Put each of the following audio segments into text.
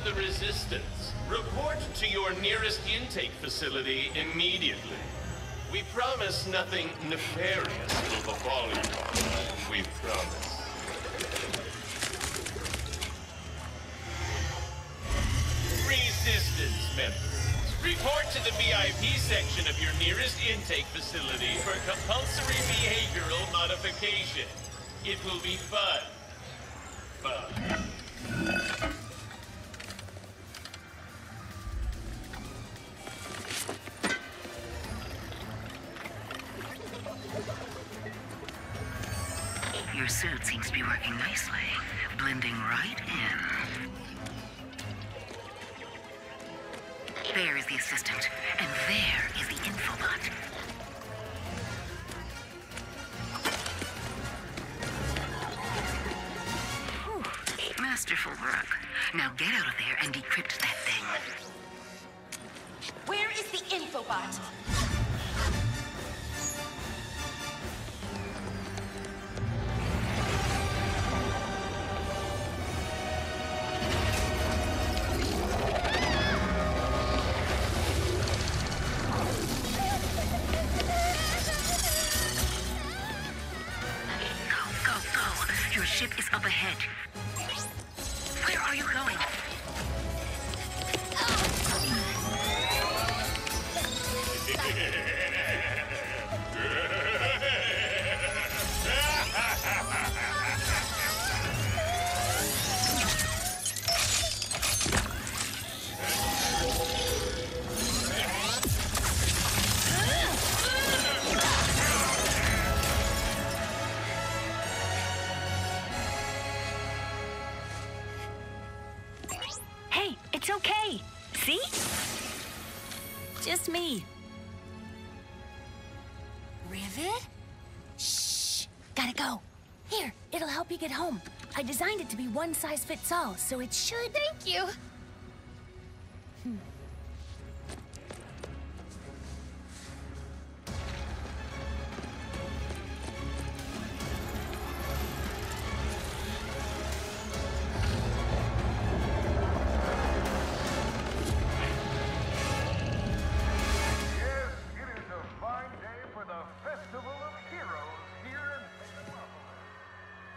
of the resistance, report to your nearest intake facility immediately. We promise nothing nefarious will befall you. We promise. Resistance members, report to the VIP section of your nearest intake facility for compulsory behavioral modification. It will be fun. Fun. Your suit seems to be working nicely, blending right in. There is the assistant, and there is the infobot. Whew, masterful work. Now get out of there and decrypt that thing. Where is the infobot? Get home. I designed it to be one size fits all, so it should. Thank you.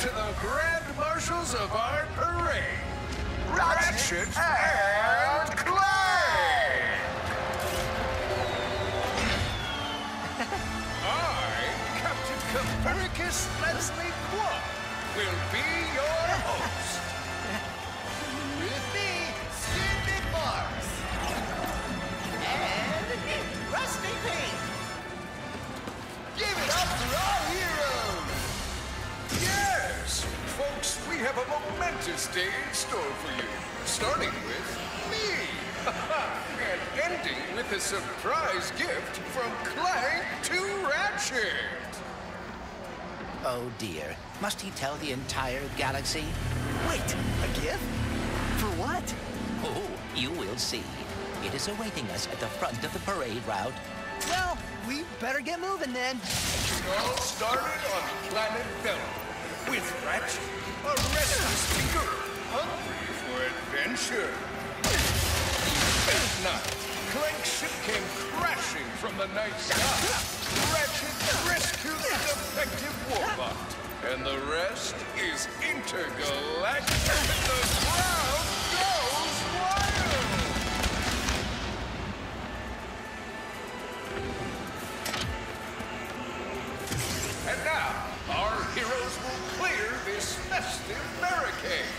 to the Grand Marshals of our parade, Ratchet and Clank! I, Captain Copernicus Leslie Quack, will be your host. With me, Stupid Mars. And Rusty Pink. Give it up for our heroes! Yes! Folks, we have a momentous day in store for you. Starting with me! And ending with a surprise gift from Clank to Ratchet! Oh dear. Must he tell the entire galaxy? Wait, a gift? For what? Oh, you will see. It is awaiting us at the front of the parade route. Well, we better get moving then. It all started on planet Fellow with Ratchet, a restless girl hungry for adventure. At night, Clank's ship came crashing from the night sky. Ratchet rescued the defective Warbot, and the rest is intergalactic. The crowd goes wild. And now, our heroes will clear this festive barricade.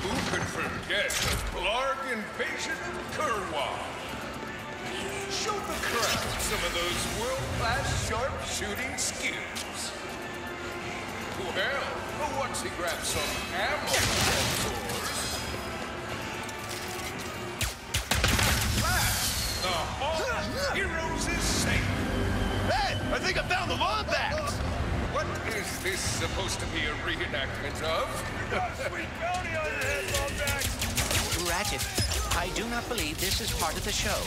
Who could forget the Clark invasion of Kerwa? Show the crowd some of those world-class sharpshooting skills. Well, Once he grabs some ammo, of course. Last, the whole heroes is safe. Hey, I think I found the Lombax. What is this supposed to be a reenactment of? You got a sweet bounty on your head, Lombax. Ratchet, I do not believe this is part of the show.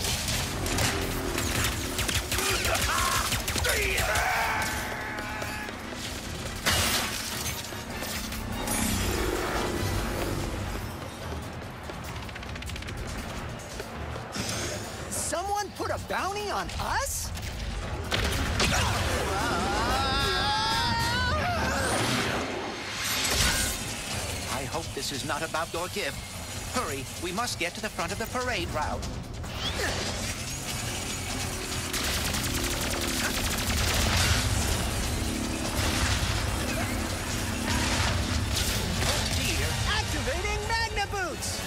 Put a bounty on us? I hope this is not about your gift. Hurry, we must get to the front of the parade route. Oh dear. Activating Magna Boots!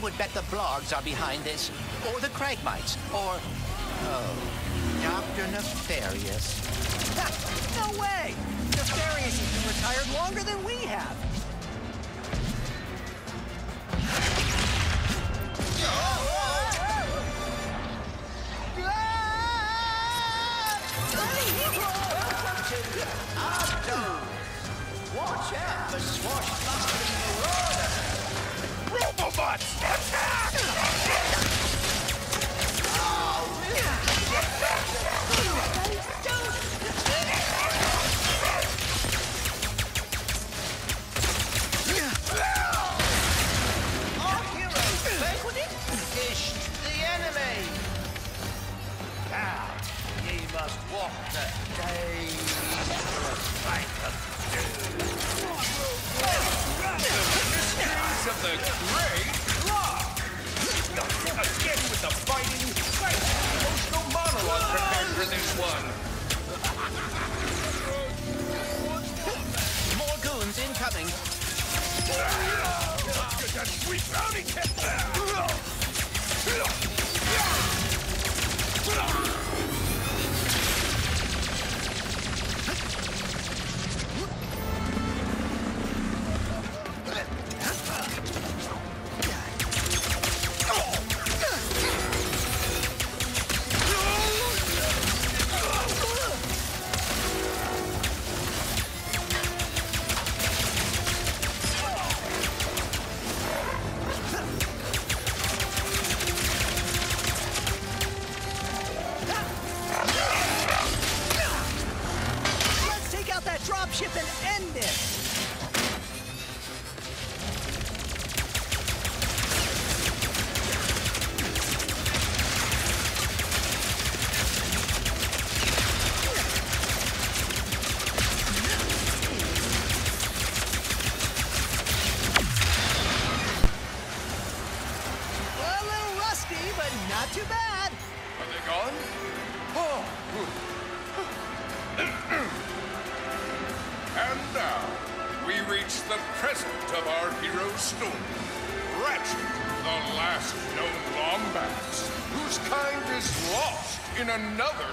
Would bet the blogs are behind this, or the Cragmites, or, oh, Dr. Nefarious. Ha! No way! Nefarious has been retired longer than we have. Watch out for swashbuckling Robobots! The great Clark! Again with the fighting, emotional monologue prepared for this one. More goons incoming. That sweet brownie kept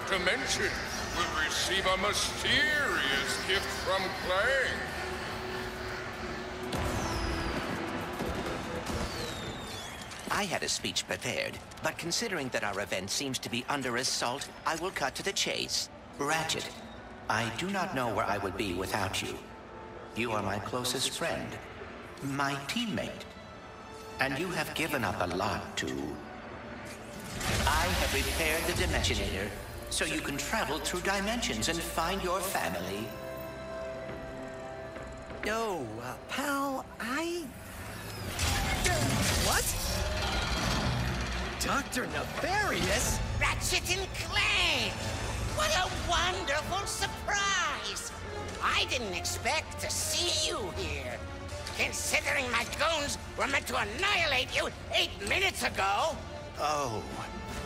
dimension will receive a mysterious gift from Clank. I had a speech prepared, but considering that our event seems to be under assault, I will cut to the chase. Ratchet, I do not know where I would be without you. You are my closest friend, my teammate, and you have given up a lot to... I have repaired the Dimensionator, so you can travel through dimensions and find your family. No, pal, I... What? Dr. Nefarious? Ratchet and Clank! What a wonderful surprise! I didn't expect to see you here. Considering my goons were meant to annihilate you 8 minutes ago... Oh,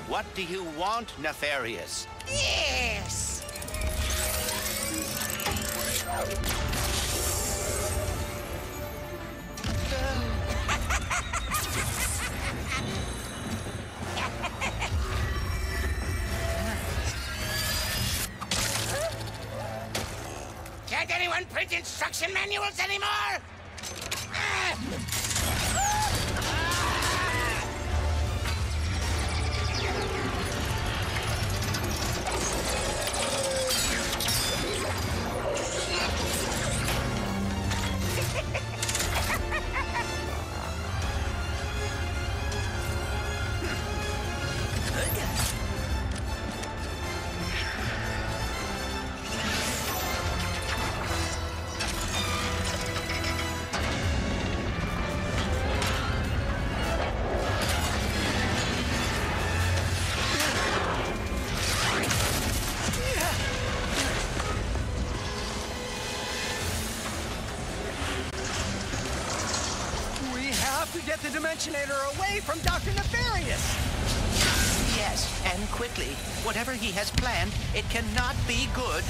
What do you want, Nefarious? Yes! Can't anyone print instruction manuals anymore? Get the Dimensionator away from Dr. Nefarious! Yes, and quickly. Whatever he has planned, it cannot be good.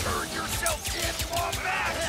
Turn yourself in, Lombat!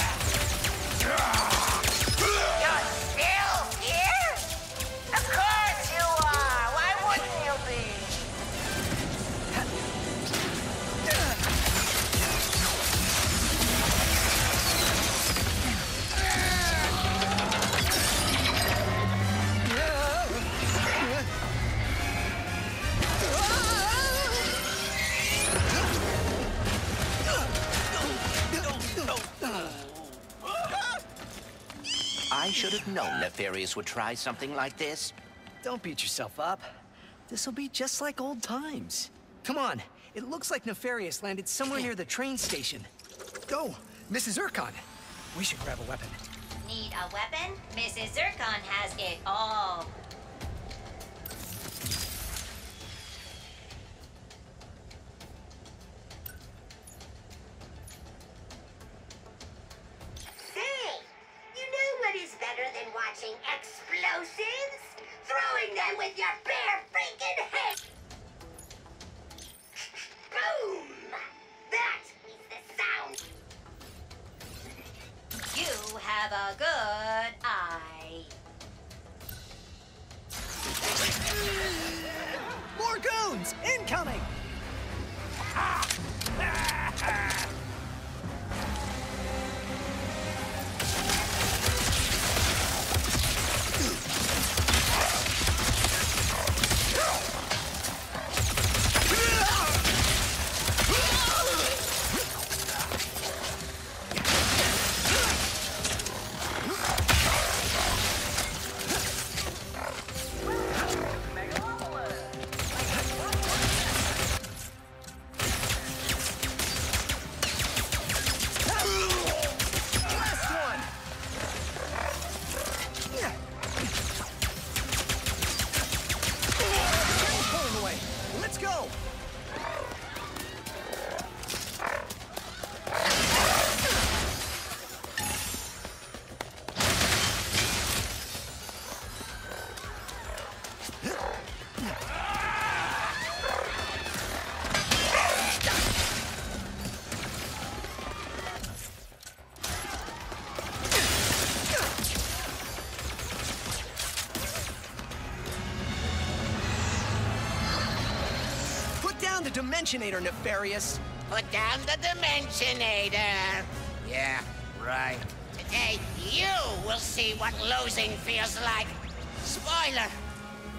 I should have known Nefarious would try something like this. Don't beat yourself up. This'll be just like old times. Come on, it looks like Nefarious landed somewhere near the train station. Go, Mrs. Zircon. We should grab a weapon. Need a weapon? Mrs. Zircon has it all. Explosives? Throwing them with your bare freaking head! Boom! That is the sound! You have a good eye. More goons! Incoming! Dimensionator, Nefarious. Put down the Dimensionator. Yeah, right. Today, you will see what losing feels like. Spoiler,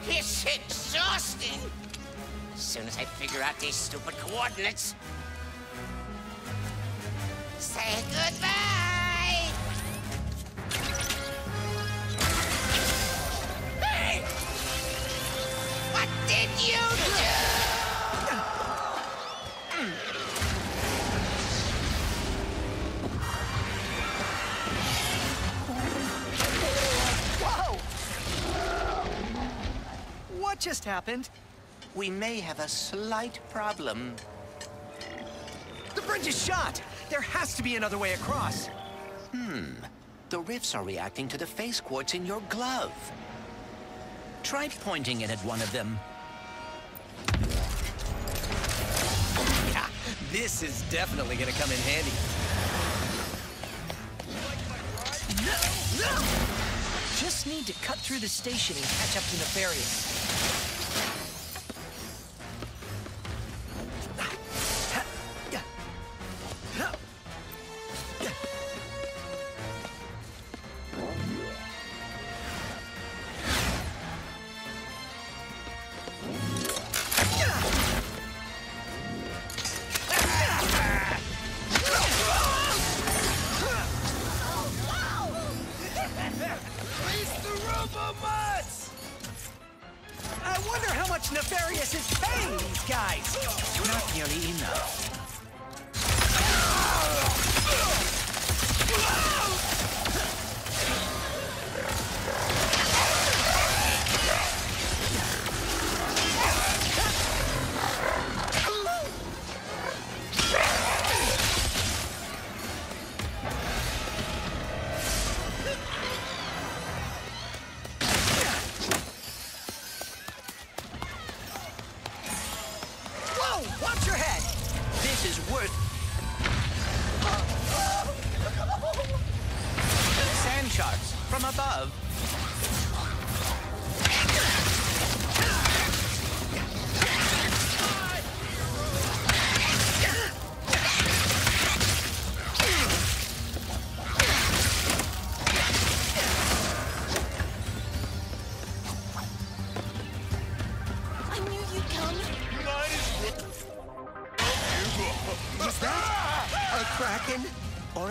it's exhausting. As soon as I figure out these stupid coordinates, say goodbye. Hey! What did you do? What just happened? We may have a slight problem. The bridge is shot! There has to be another way across. The rifts are reacting to the face quartz in your glove. Try pointing it at one of them. Ah, this is definitely gonna come in handy. No! Just need to cut through the station and catch up to Nefarious.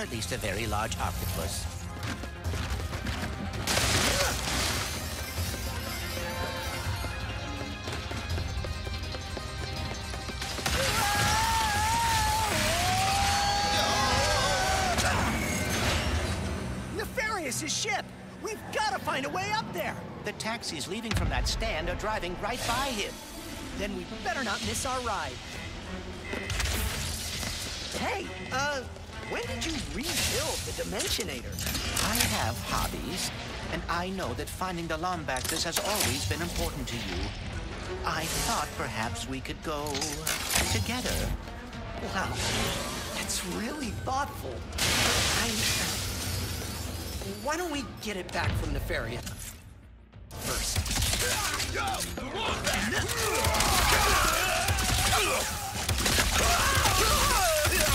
At least a very large octopus. Nefarious' ship! We've got to find a way up there! The taxis leaving from that stand are driving right by him. Then we better not miss our ride. Hey, when did you rebuild the Dimensionator? I have hobbies, and I know that finding the Lombaxes has always been important to you. I thought perhaps we could go together. Wow, that's really thoughtful. Why don't we get it back from Nefarious first?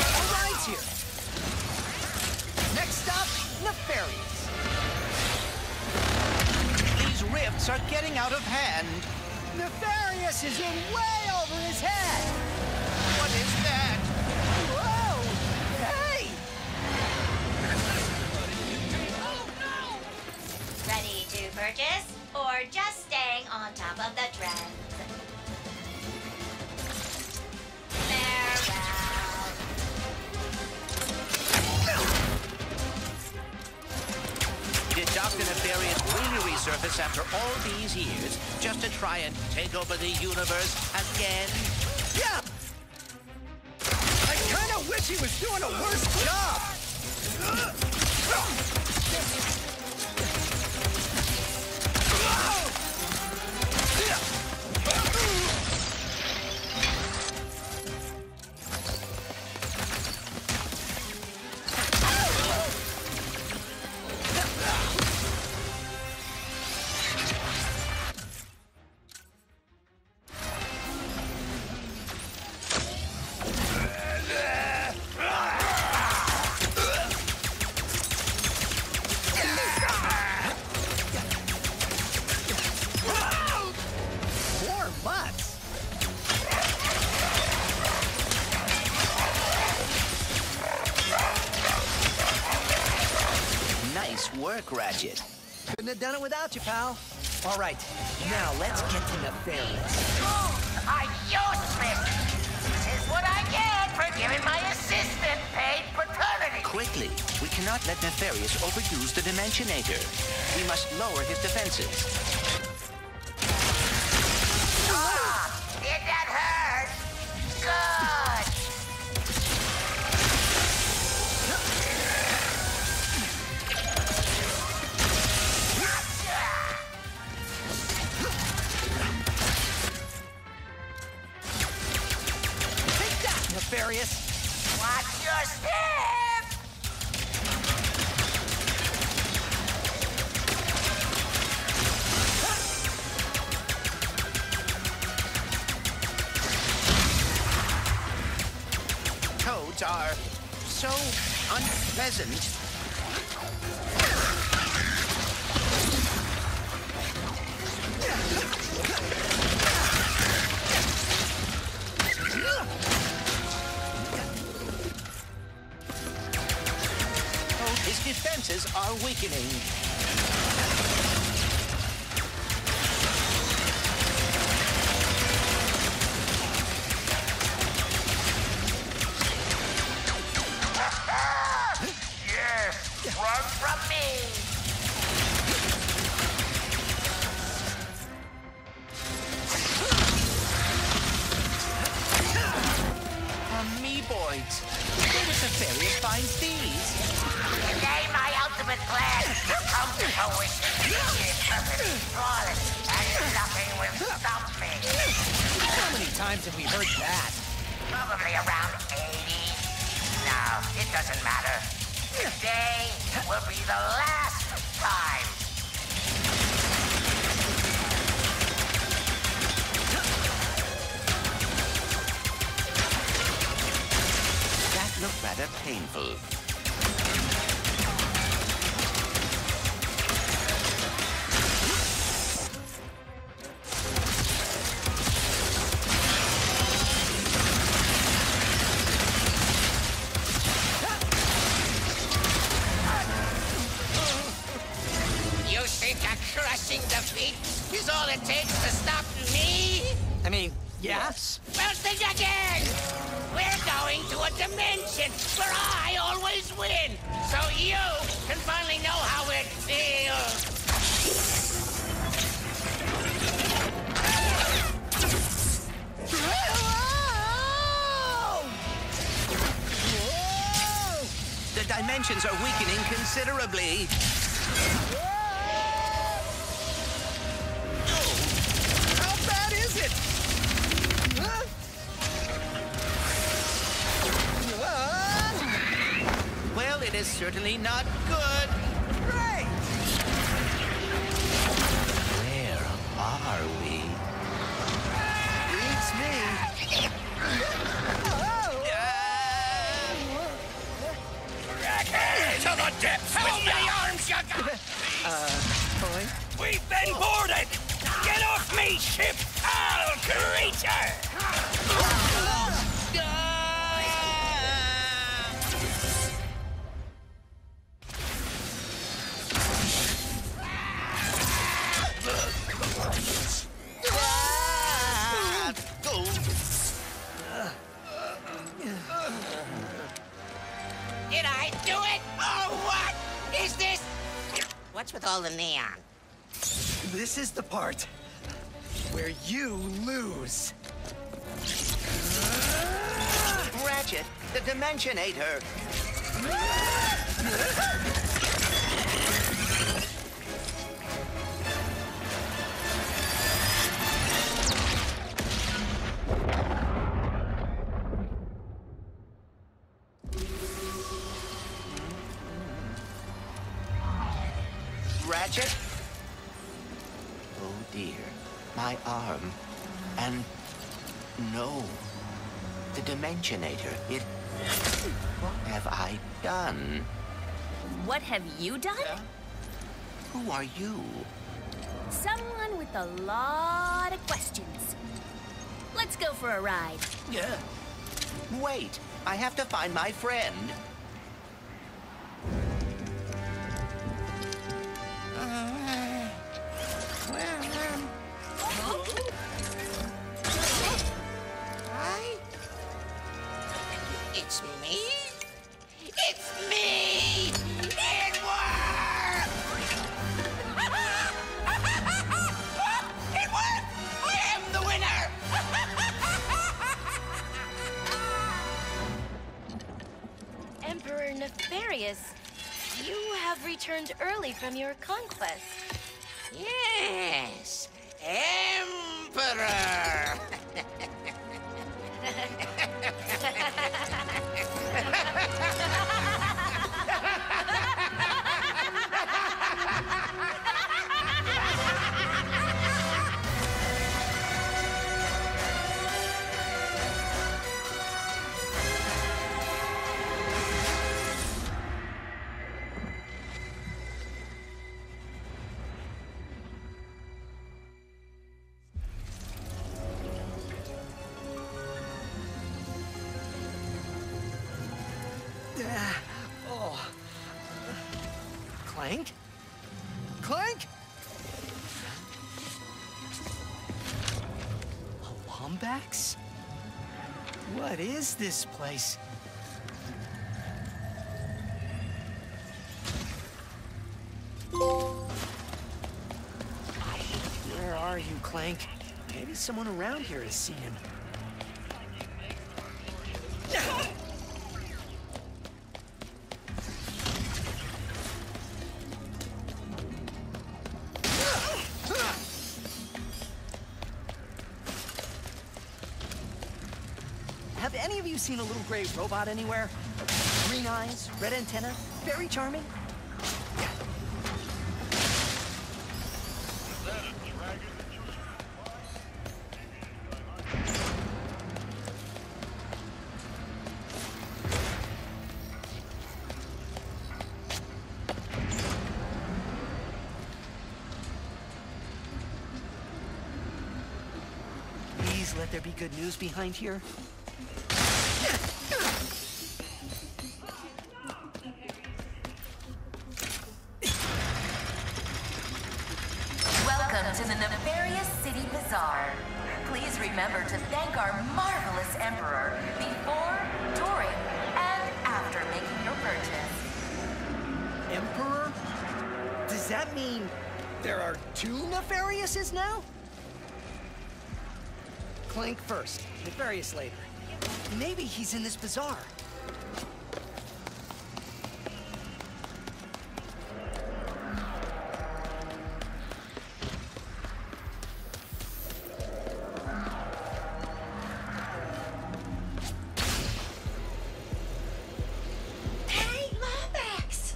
Arrive's here. Next up, Nefarious. These rifts are getting out of hand. Nefarious is in way over his head. What is that? Whoa! Hey! Oh no! Ready to purchase or just staying on top of the trend? Did Dr. Nefarious really resurface after all these years just to try and take over the universe again? Yeah! I kind of wish he was doing a worse job! Ratchet. Couldn't have done it without you, pal. All right, now let's get to Nefarious. Fools are useless! This is what I get for giving my assistant paid paternity! Quickly, we cannot let Nefarious overuse the Dimensionator. We must lower his defenses. Did that hurt? Good! so unpleasant. Oh, his defenses are weakening. Dimensions are weakening considerably. Oh, how bad is it? Huh? What? Well, it is certainly not good. Great. Where are we? It's me. To the depths! How many arms you got? Boy? We've been boarded! Get off me, ship, foul creature! What's with all the neon? This is the part where you lose. Ratchet, the Dimensionator. Ratchet? Oh dear, my arm, and no, the Dimensionator, it, what have I done? What have you done? Who are you? Someone with a lot of questions. Let's go for a ride. Yeah. Wait, I have to find my friend. It's me! It worked! It worked! I am the winner! Emperor Nefarious, you have returned early from your conquest. Yes, Emperor! Clank? Clank? A Lombax? What is this place? Where are you, Clank? Maybe someone around here has seen him. Have any of you seen a little gray robot anywhere? Green eyes, red antenna, very charming. Please let there be good news behind here. Clank first, Nefarious later. Maybe he's in this bazaar. Hey, Lombax!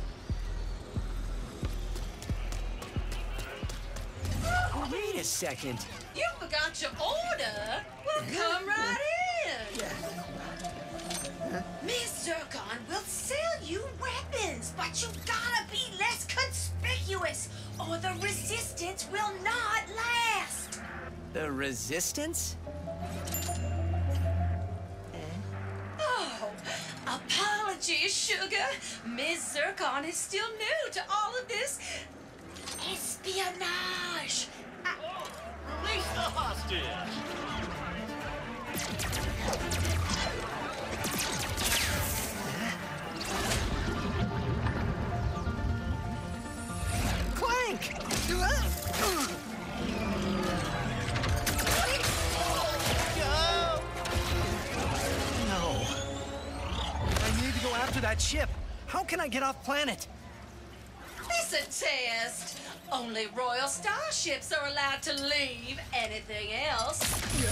Wait a second. You forgot your order. Well, come right in. Yeah. Miss Zircon will sell you weapons, but you gotta be less conspicuous, or the resistance will not last. The resistance? Oh, apologies, sugar. Miss Zircon is still new to all of this espionage. Release the hostage! Clank! No. I need to go after that ship. How can I get off planet? It's a test. Only royal starships are allowed to leave. Anything else? The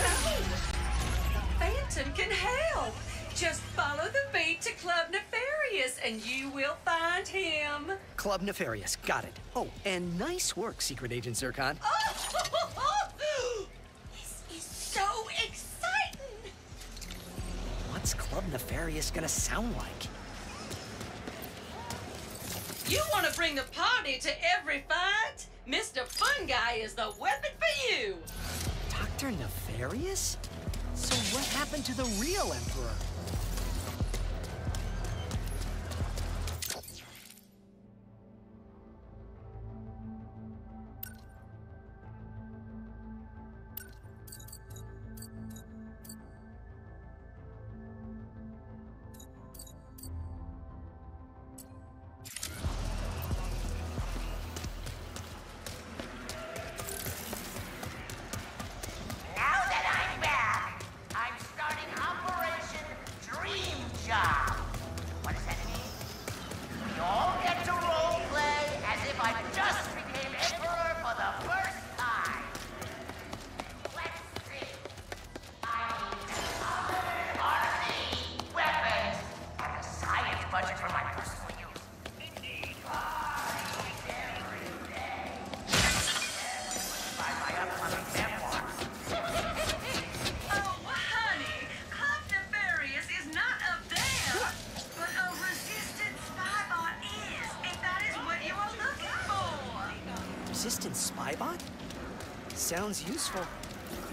Phantom can help. Just follow the beat to Club Nefarious and you will find him. Club Nefarious, got it. Oh, and nice work, Secret Agent Zurkon. Oh! This is so exciting! What's Club Nefarious gonna sound like? You want to bring the party to every fight? Mr. Fungi is the weapon for you! Dr. Nefarious? So what happened to the real Emperor? Sounds useful.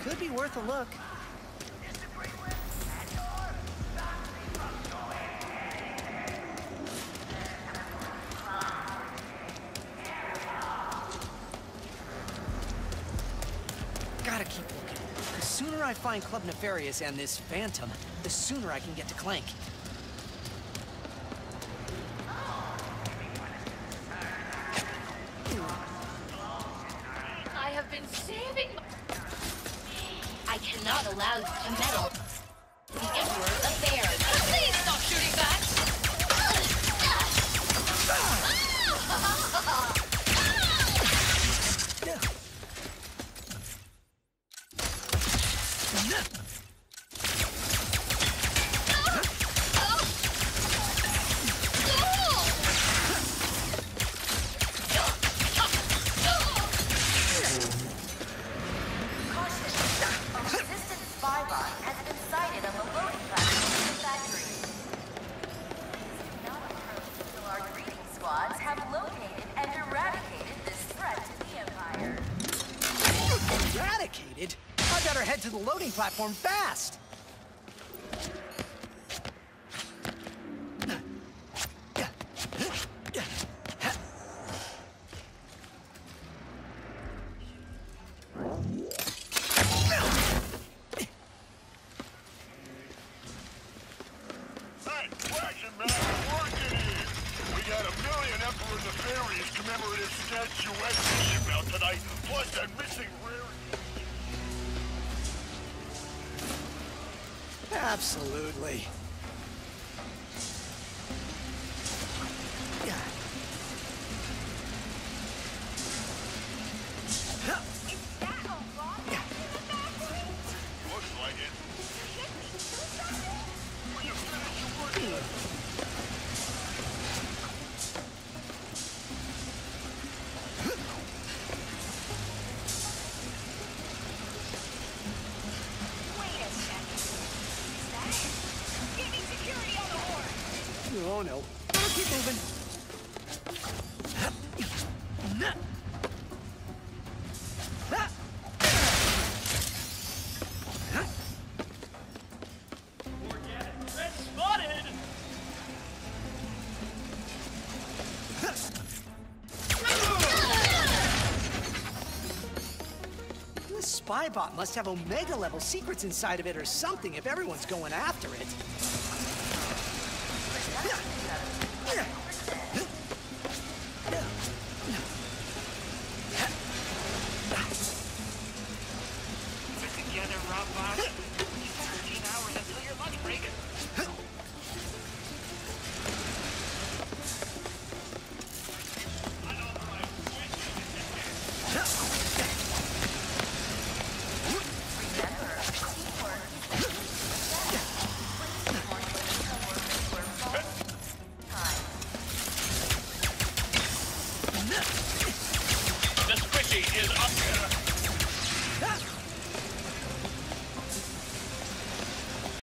Could be worth a look. sooner I find Club Nefarious and this Phantom, the sooner I can get to Clank. I have been saving my... I cannot allow you to meddle. The Emperor's affairs. Please stop shooting back! Platform fast. Absolutely. Oh no. Keep moving. Forget it. Red spotted. This spy bot must have Omega level secrets inside of it or something if everyone's going after it.